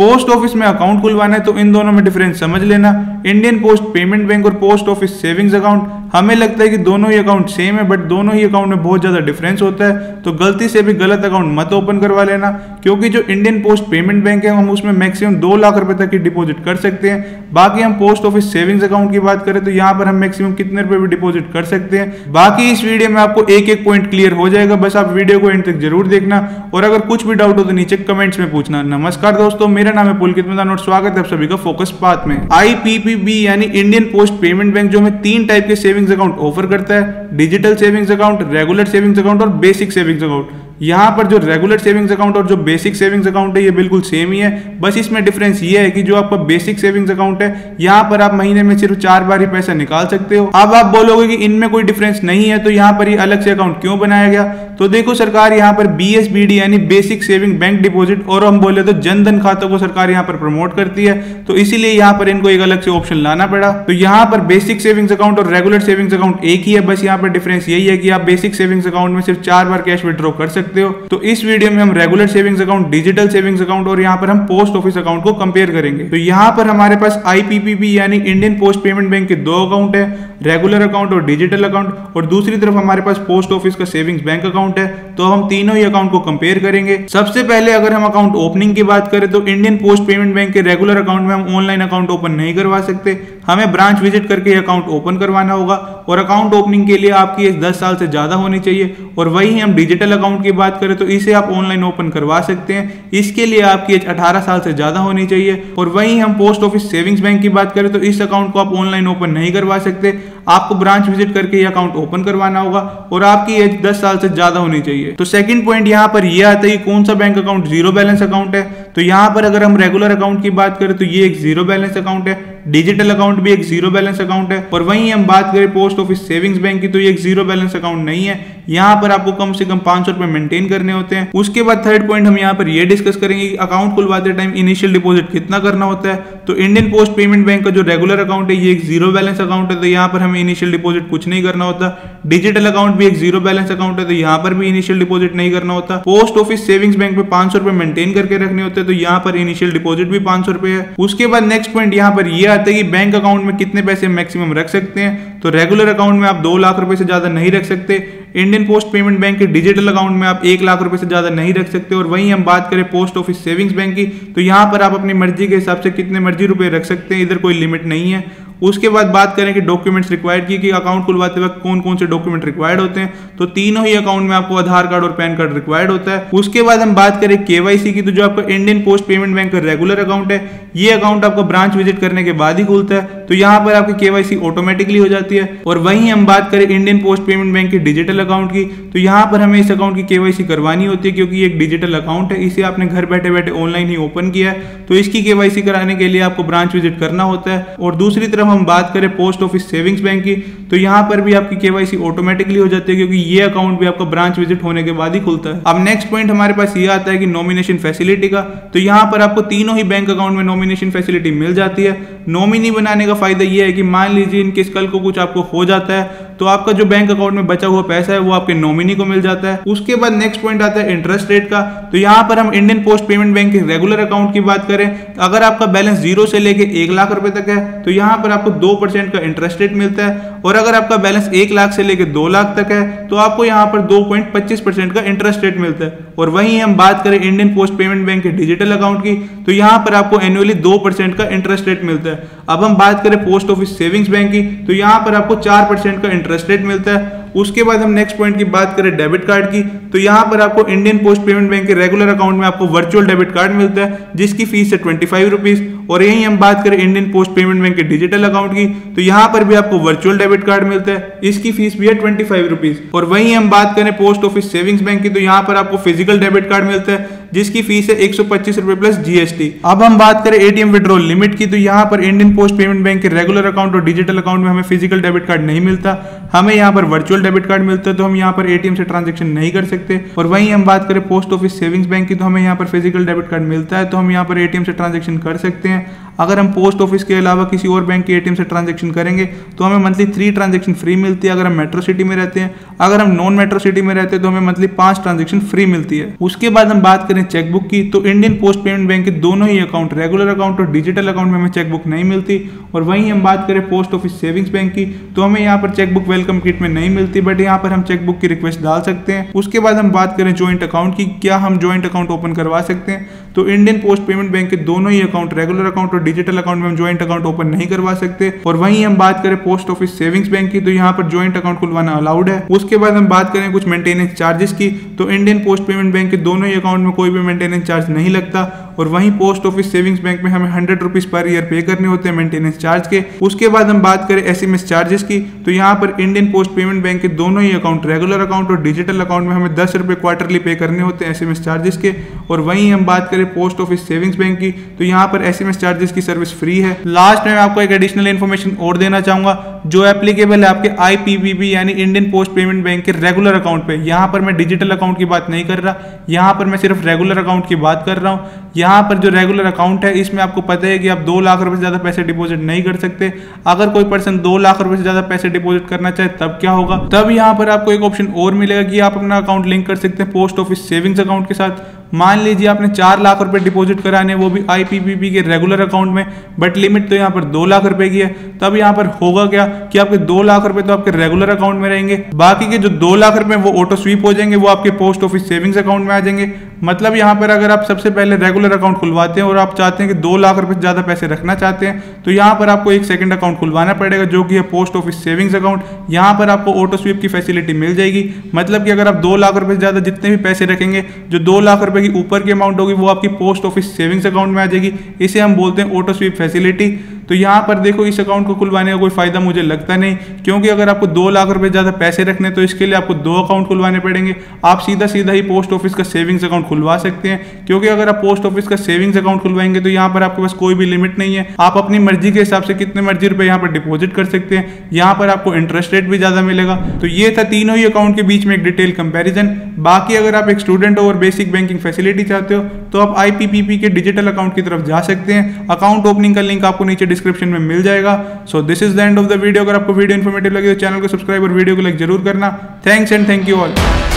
Post office में account खुलवाना है तो इन दोनों में डिफरेंस समझ लेना। इंडियन पोस्ट पेमेंट बैंक और पोस्ट ऑफिस सेविंग्स अकाउंट, हमें लगता है कि दोनों ही अकाउंट सेम है, बट दोनों ही अकाउंट में बहुत ज़्यादा डिफरेंस होता है, तो गलती से भी गलत अकाउंट मत ओपन करवा लेना, क्योंकि जो इंडियन पोस्ट पेमेंट बैंक है हम उसमें मैक्सिमम 2 लाख रुपए तक की डिपॉजिट कर सकते हैं। बाकी हम पोस्ट ऑफिस सेविंग्स अकाउंट की बात करें तो यहाँ पर हम मैक्सिमम कितने रुपए भी डिपॉजिट कर सकते हैं। बाकी इस वीडियो में आपको एक एक पॉइंट क्लियर हो जाएगा, बस आप वीडियो को एंड तक जरूर देखना, और अगर कुछ भी डाउट हो तो नीचे कमेंट्स में पूछना। नमस्कार दोस्तों, मेरा नाम है पुलकित मेहता और स्वागत है आप सभी का फोकस पाथ में। IPPB यानी इंडियन पोस्ट पेमेंट बैंक जो हमें 3 टाइप के सेविंग्स अकाउंट ऑफर करता है, digital savings account, regular savings account और बेसिक सेविंग्स अकाउंट। यहाँ पर जो रेगुलर सेविंग्स अकाउंट और जो बेसिक सेविंग्स अकाउंट है ये बिल्कुल सेम ही है, बस इसमें डिफरेंस ये है कि जो आपका बेसिक सेविंग्स अकाउंट है यहाँ पर आप महीने में सिर्फ 4 बार ही पैसा निकाल सकते हो। अब आप बोलोगे कि इनमें कोई डिफरेंस नहीं है तो यहाँ पर ये अलग से अकाउंट क्यों बनाया गया, तो देखो सरकार यहाँ पर BSBD यानी बेसिक सेविंग बैंक डिपोजिट और हम बोले तो जनधन खातों को सरकार यहाँ पर प्रमोट करती है, तो इसीलिए यहाँ पर इनको एक अलग से ऑप्शन लाना पड़ा। तो यहाँ पर बेसिक सेविंग्स अकाउंट और रेगुलर सेविंग्स अकाउंट एक ही है, बस यहाँ पर डिफरेंस यही है कि आप बेसिक सेविंग्स अकाउंट में सिर्फ 4 बार कैश विड्रॉ कर सकते। तो इस वीडियो में हम regular savings account, digital savings account और यहाँ पर हम पोस्ट ऑफिस अकाउंट को कंपेयर करेंगे। तो यहाँ पर हमारे पास IPPB यानी इंडियन पोस्ट पेमेंट बैंक के 2 अकाउंट है, रेगुलर अकाउंट और डिजिटल अकाउंट, और दूसरी तरफ हमारे पास पोस्ट ऑफिस का सेविंग्स बैंक अकाउंट है। तो हम तीनों ही अकाउंट को कंपेयर करेंगे। सबसे पहले अगर हम अकाउंट ओपनिंग की बात करें तो इंडियन पोस्ट पेमेंट बैंक के रेगुलर अकाउंट में हम ऑनलाइन अकाउंट ओपन नहीं करवा सकते, हमें ब्रांच विजिट करके अकाउंट ओपन करवाना होगा, और अकाउंट ओपनिंग के लिए आपकी एज 10 साल से ज़्यादा होनी चाहिए। और वहीं हम डिजिटल अकाउंट की बात करें तो इसे आप ऑनलाइन ओपन करवा सकते हैं, इसके लिए आपकी एज 18 साल से ज़्यादा होनी चाहिए। और वहीं हम पोस्ट ऑफिस सेविंग्स बैंक की बात करें तो इस अकाउंट को आप ऑनलाइन ओपन नहीं करवा सकते, आपको ब्रांच विजिट करके ये अकाउंट ओपन करवाना होगा, और आपकी एज 10 साल से ज़्यादा होनी चाहिए। तो सेकंड पॉइंट यहाँ पर ये आता है कि कौन सा bank account zero balance account है। तो यहाँ पर अगर हम रेगुलर अकाउंट की बात करें तो ये एक जीरो बैलेंस अकाउंट है, डिजिटल अकाउंट भी एक जीरो बैलेंस अकाउंट है, और वहीं हम बात करें पोस्ट ऑफिस सेविंग्स बैंक की तो ये एक जीरो बैलेंस अकाउंट नहीं है, यहाँ पर आपको कम से कम 500 रुपए मेंटेन करने होते हैं। उसके बाद थर्ड पॉइंट हम यहाँ पर ये डिस्कस करेंगे कि अकाउंट खुलवाते टाइम इनिशियल डिपॉजिट कितना करना होता है। तो इंडियन पोस्ट पेमेंट बैंक का जो रेगुलर अकाउंट है ये एक जीरो बैलेंस अकाउंट है, तो यहाँ पर हमें इनिशियल डिपॉजिट कुछ नहीं करना होता। डिजिटल अकाउंट भी एक जीरो बैलेंस अकाउंट है, तो यहाँ पर भी इनिशियल डिपॉजिट नहीं करना होता। पोस्ट ऑफिस सेविंग्स बैंक में 500 रुपए मेंटेन करके रखने होते हैं, तो यहाँ पर इनिशियल डिपॉजिट भी 500 रुपए है। उसके बाद नेक्स्ट पॉइंट यहाँ पर यह आता है कि बैंक अकाउंट में कितने पैसे मैक्सिमम रख सकते हैं। तो रेगुलर अकाउंट में आप 2 लाख रुपए से ज्यादा नहीं रख सकते, इंडियन पोस्ट पेमेंट बैंक के डिजिटल अकाउंट में आप 1 लाख रुपए से ज़्यादा नहीं रख सकते, और वहीं हम बात करें पोस्ट ऑफिस सेविंग्स बैंक की तो यहाँ पर आप अपनी मर्जी के हिसाब से कितने मर्जी रुपए रख सकते हैं, इधर कोई लिमिट नहीं है। उसके बाद बात करें कि डॉक्यूमेंट्स रिक्वायर्ड की कि अकाउंट खुलवाते वक्त कौन कौन से डॉक्यूमेंट रिक्वायर्ड होते हैं, तो तीनों ही अकाउंट में आपको आधार कार्ड और पैन कार्ड रिक्वायर्ड होता है। उसके बाद हम बात करें KYC की, तो जो आपका इंडियन पोस्ट पेमेंट बैंक का रेगुलर अकाउंट है ये अकाउंट आपका ब्रांच विजिट करने के बाद ही खुलता है, तो यहाँ पर आपकी KYC ऑटोमेटिकली हो जाती है। और वहीं हम बात करें इंडियन पोस्ट पेमेंट बैंक के डिजिटल अकाउंट की, तो यहाँ पर हमें इस अकाउंट की KYC करवानी होती है, क्योंकि ये एक डिजिटल अकाउंट है, इसे आपने घर बैठे बैठे ऑनलाइन ही ओपन किया है, तो इसकी KYC कराने के लिए आपको ब्रांच विजिट करना होता है। और दूसरी तरफ हम बात करें पोस्ट ऑफिस सेविंग्स बैंक की, तो यहाँ पर भी आपकी KYC ऑटोमेटिकली हो जाती है, क्योंकि ये अकाउंट भी आपका ब्रांच विजिट होने के बाद ही खुलता है। अब नेक्स्ट पॉइंट हमारे पास ये आता है कि नॉमिनेशन फैसिलिटी का, तो यहाँ पर आपको तीनों ही बैंक अकाउंट में नॉमिनेशन फैसिलिटी मिल जाती है। नॉमिनी बनाने का फायदा यह है कि मान लीजिए इनकेस कल को कुछ आपको हो जाता है तो आपका जो बैंक अकाउंट में बचा हुआ पैसा है वो आपके नॉमिनी को मिल जाता है। उसके बाद नेक्स्ट पॉइंट आता है इंटरेस्ट रेट का, तो यहाँ पर हम इंडियन पोस्ट पेमेंट बैंक के रेगुलर अकाउंट की बात करें तो अगर आपका बैलेंस 0 से लेके 1 लाख रुपए तक है तो यहाँ पर आपको 2% का इंटरेस्ट रेट मिलता है, और अगर आपका बैलेंस 1 लाख से लेके 2 लाख तक है तो आपको यहाँ पर 2.25% का इंटरेस्ट रेट मिलता है। और वहीं हम बात करें इंडियन पोस्ट पेमेंट बैंक के डिजिटल अकाउंट की तो यहाँ पर आपको एनुअली 2% का इंटरेस्ट रेट मिलता है। अब हम बात करें पोस्ट ऑफिस सेविंग्स बैंक की तो यहाँ पर आपको 4% का इंटरेस्ट रेट मिलता है। उसके बाद हम नेक्स्ट पॉइंट की बात करें डेबिट कार्ड की तो यहाँ पर आपको इंडियन पोस्ट पेमेंट बैंक के रेगुलर अकाउंट में आपको वर्चुअल डेबिट कार्ड मिलता है जिसकी फीस है 25 रुपीज़। और यही हम बात करें इंडियन पोस्ट पेमेंट बैंक के डिजिटल अकाउंट की तो यहाँ पर भी आपको वर्चुअल डेबिट कार्ड मिलता है, इसकी फीस भी है 25 रुपीज़। और वहीं हम बात करें पोस्ट ऑफिस सेविंग्स बैंक की तो यहाँ पर आपको फिजिकल डेबिट कार्ड मिलता है जिसकी फीस है 125 रुपए प्लस GST। अब हम बात करें ATM विड्रॉल लिमिट की तो यहाँ पर इंडियन पोस्ट पेमेंट बैंक के रेगुलर अकाउंट और डिजिटल अकाउंट में हमें फिजिकल डेबिट कार्ड नहीं मिलता, हमें यहाँ पर वर्चुअल डेबिट कार्ड मिलता है, तो हम यहाँ पर ATM से ट्रांजेक्शन नहीं कर सकते। और वहीं हम बात करें पोस्ट ऑफिस सेविंग्स बैंक की तो हमें यहाँ पर फिजिकल डेबिट कार्ड मिलता है, तो हम यहाँ पर ATM से ट्रांजेक्शन कर सकते हैं। अगर हम पोस्ट ऑफिस के अलावा किसी और बैंक के ATM से ट्रांजेक्शन करेंगे तो हमें मंथली 3 ट्रांजेक्शन फ्री मिलती है अगर हम मेट्रो सिटी में रहते हैं, अगर हम नॉन मेट्रो सिटी में रहते हैं तो हमें मंथली 5 ट्रांजेक्शन फ्री मिलती है। उसके बाद हम बात करें ने चेकबुक की तो इंडियन पोस्ट पेमेंट बैंक के दोनों ही अकाउंट, रेगुलर अकाउंट और डिजिटल अकाउंट में हमें चेकबुक नहीं मिलती। और वहीं हम बात करें पोस्ट ऑफिस सेविंग्स बैंक की तो हमें यहाँ पर चेकबुक वेलकम किट में नहीं मिलती, बट यहाँ पर हम चेकबुक की रिक्वेस्ट डाल सकते हैं। उसके बाद हम बात करें ज्वाइंट अकाउंट की, क्या हम ज्वाइंट अकाउंट ओपन करवा सकते हैं। तो इंडियन पोस्ट पेमेंट बैंक के दोनों ही अकाउंट, रेगुलर अकाउंट और डिजिटल अकाउंट में हम ज्वाइंट अकाउंट ओपन नहीं करवा सकते। और वहीं हम बात करें पोस्ट ऑफिस सेविंग्स बैंक की तो यहाँ पर ज्वाइंट अकाउंट खुलवाना अलाउड है। उसके बाद हम बात करें कुछ मेंटेनेंस चार्जेस की तो इंडियन पोस्ट पेमेंट बैंक के दोनों ही अकाउंट में कोई भी मेंटेनेंस चार्ज नहीं लगता। और वहीं पोस्ट ऑफिस सेविंग्स बैंक में हमें 100 रुपीज पर ईयर पे करने होते हैं मेंटेनेंस चार्ज के। उसके बाद हम बात करें SMS चार्जेस की तो यहाँ पर इंडियन पोस्ट पेमेंट बैंक के दोनों ही अकाउंट, रेगुलर अकाउंट और डिजिटल अकाउंट में हमें 10 रुपये क्वार्टरली पे करने होते हैं SMS चार्जेस के। और वहीं हम बात करें पोस्ट ऑफिस सेविंग्स बैंक की तो यहाँ पर SMS चार्जेस की सर्विस फ्री है। लास्ट में आपको एक एडिशनल इन्फॉर्मेशन और देना चाहूंगा जो एप्लीकेबल है आपके IPPB यानी इंडियन पोस्ट पेमेंट बैंक के रेगुलर अकाउंट पे। यहाँ पर मैं डिजिटल अकाउंट की बात नहीं कर रहा, यहाँ पर मैं सिर्फ रेगुलर अकाउंट की बात कर रहा हूँ। यहाँ पर जो रेगुलर अकाउंट है इसमें आपको पता है कि आप 2 लाख रुपए से ज़्यादा पैसे डिपॉजिट नहीं कर सकते। अगर कोई पर्सन 2 लाख रुपए से ज़्यादा पैसे डिपॉजिट करना चाहे तब क्या होगा, तब यहाँ पर आपको एक ऑप्शन और मिलेगा कि आप अपना अकाउंट लिंक कर सकते हैं पोस्ट ऑफिस सेविंग्स अकाउंट के साथ। मान लीजिए आपने 4 लाख रुपए डिपॉजिट कराने, वो भी IPPB के रेगुलर अकाउंट में, बट लिमिट तो यहाँ पर 2 लाख रुपए की है। तब यहाँ पर होगा क्या कि आपके 2 लाख रुपए तो आपके रेगुलर अकाउंट में रहेंगे, बाकी के जो 2 लाख रुपए वो ऑटो स्वीप हो जाएंगे, वो आपके पोस्ट ऑफिस सेविंग्स अकाउंट में आ जाएंगे। मतलब यहाँ पर अगर आप सबसे पहले रेगुलर अकाउंट खुलवाते हैं और आप चाहते हैं कि 2 लाख रुपए से ज़्यादा पैसे रखना चाहते हैं तो यहाँ पर आपको एक सेकंड अकाउंट खुलवाना पड़ेगा जो कि है पोस्ट ऑफिस सेविंग्स अकाउंट। यहाँ पर आपको ऑटो स्वीप की फैसिलिटी मिल जाएगी। मतलब कि अगर आप 2 लाख रुपए से ज़्यादा जितने भी पैसे रखेंगे, जो 2 लाख रुपए की ऊपर की अमाउंट होगी वो आपकी पोस्ट ऑफिस सेविंग्स अकाउंट में आ जाएगी। इसे हम बोलते हैं ऑटो स्वीप फैसिलिटी। तो यहाँ पर देखो, इस अकाउंट को खुलवाने का कोई फायदा मुझे लगता नहीं, क्योंकि अगर आपको 2 लाख रुपए ज़्यादा पैसे रखने तो इसके लिए आपको 2 अकाउंट खुलवाने पड़ेंगे। आप सीधा ही पोस्ट ऑफिस का सेविंग्स अकाउंट खुलवा सकते हैं, क्योंकि अगर आप पोस्ट ऑफिस का सेविंग्स अकाउंट खुलवाएंगे तो यहाँ पर आपके पास कोई भी लिमिट नहीं है। आप अपनी मर्जी के हिसाब से कितने मर्जी रुपए यहाँ पर डिपॉजिट कर सकते हैं। यहाँ पर आपको इंटरेस्ट रेट भी ज़्यादा मिलेगा। तो ये था तीनों ही अकाउंट के बीच में एक डिटेल कंपेरिजन। बाकी अगर आप एक स्टूडेंट हो और बेसिक बैंकिंग फैसिलिटी चाहते हो तो आप IPPB के डिजिटल अकाउंट की तरफ जा सकते हैं। अकाउंट ओपनिंग का लिंक आपको नीचे डिस्क्रिप्शन में मिल जाएगा। So this is the end of the video. अगर आपको वीडियो इन्फॉर्मेटिव लगे तो चैनल को सब्सक्राइब और वीडियो को लाइक जरूर करना। Thanks and thank you all.